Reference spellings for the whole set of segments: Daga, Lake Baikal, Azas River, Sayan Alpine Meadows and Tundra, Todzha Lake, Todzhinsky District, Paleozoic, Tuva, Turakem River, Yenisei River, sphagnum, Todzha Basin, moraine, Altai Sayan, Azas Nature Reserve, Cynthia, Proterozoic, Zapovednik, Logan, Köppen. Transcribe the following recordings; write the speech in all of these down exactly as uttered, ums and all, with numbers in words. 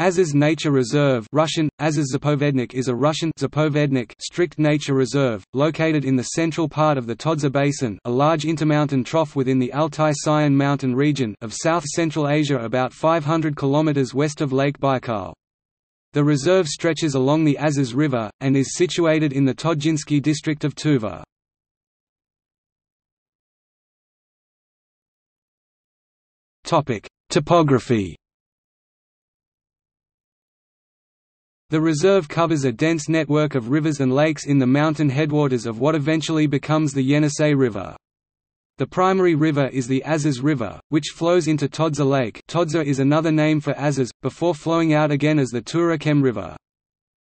Azas Nature Reserve Russian, Azas Zapovednik is a Russian Zapovednik strict nature reserve, located in the central part of the Todzha Basin, a large intermountain trough within the Altai Sayan mountain region of south-central Asia about five hundred kilometers west of Lake Baikal. The reserve stretches along the Azas River, and is situated in the Todzhinsky district of Tuva. Topography. The reserve covers a dense network of rivers and lakes in the mountain headwaters of what eventually becomes the Yenisei River. The primary river is the Azas River, which flows into Todzha Lake. Todzha is another name for Azas, before flowing out again as the Turakem River.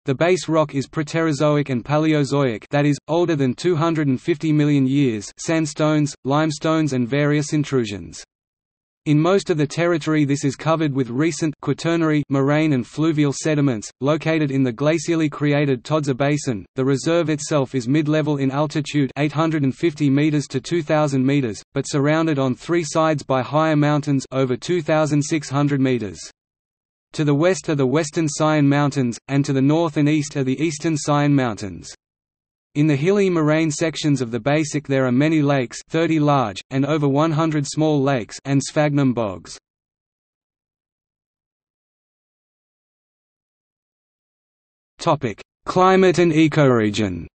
The base rock is Proterozoic and Paleozoic, that is, older than two hundred fifty million years, sandstones, limestones and various intrusions. In most of the territory this is covered with recent quaternary moraine and fluvial sediments, located in the glacially created Todzha Basin. The reserve itself is mid-level in altitude eight hundred fifty meters to two thousand meters, but surrounded on three sides by higher mountains over two thousand six hundred meters. To the west are the Western Sayan Mountains, and to the north and east are the Eastern Sayan Mountains. In the hilly moraine sections of the Basic there are many lakes, thirty large, and over one hundred small lakes and sphagnum bogs. Climate and ecoregion.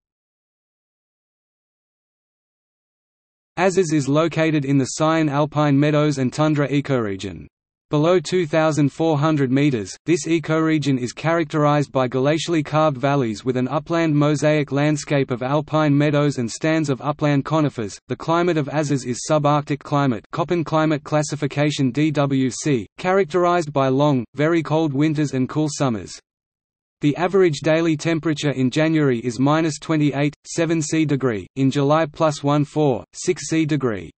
Azas is located in the Sayan Alpine Meadows and Tundra ecoregion. Below two thousand four hundred meters, this ecoregion is characterized by glacially carved valleys with an upland mosaic landscape of alpine meadows and stands of upland conifers. The climate of Azas is subarctic climate, Köppen climate classification D W C, characterized by long, very cold winters and cool summers. The average daily temperature in January is minus twenty-eight point seven Celsius, in July plus fourteen point six Celsius.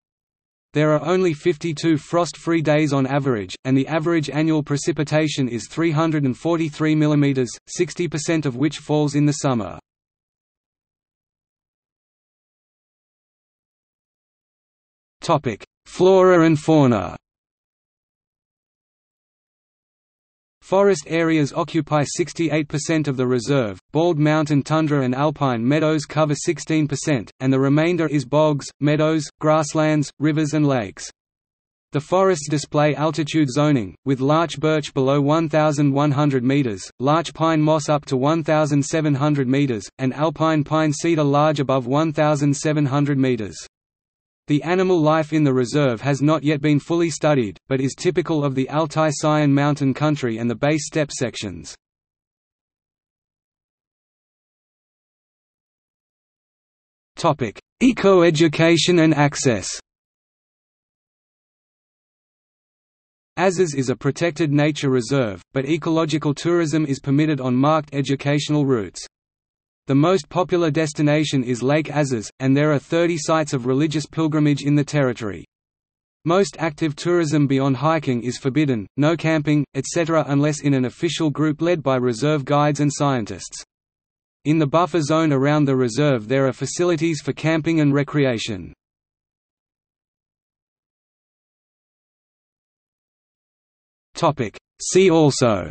There are only fifty-two frost-free days on average, and the average annual precipitation is three hundred forty-three millimeters, sixty percent of which falls in the summer. Topic: Flora and fauna. Forest areas occupy sixty-eight percent of the reserve, bald mountain tundra and alpine meadows cover sixteen percent, and the remainder is bogs, meadows, grasslands, rivers and lakes. The forests display altitude zoning, with larch birch below one thousand one hundred meters, larch pine moss up to one thousand seven hundred meters, and alpine pine cedar large above one thousand seven hundred meters. The animal life in the reserve has not yet been fully studied, but is typical of the Altai Sayan mountain country and the base steppe sections. Eco-education and access. Azas is a protected nature reserve, but ecological tourism is permitted on marked educational routes. The most popular destination is Lake Azas, and there are thirty sites of religious pilgrimage in the territory. Most active tourism beyond hiking is forbidden, no camping, et cetera unless in an official group led by reserve guides and scientists. In the buffer zone around the reserve there are facilities for camping and recreation. See also: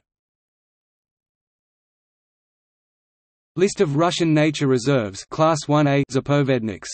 List of Russian nature reserves, Class one A Zapovedniks.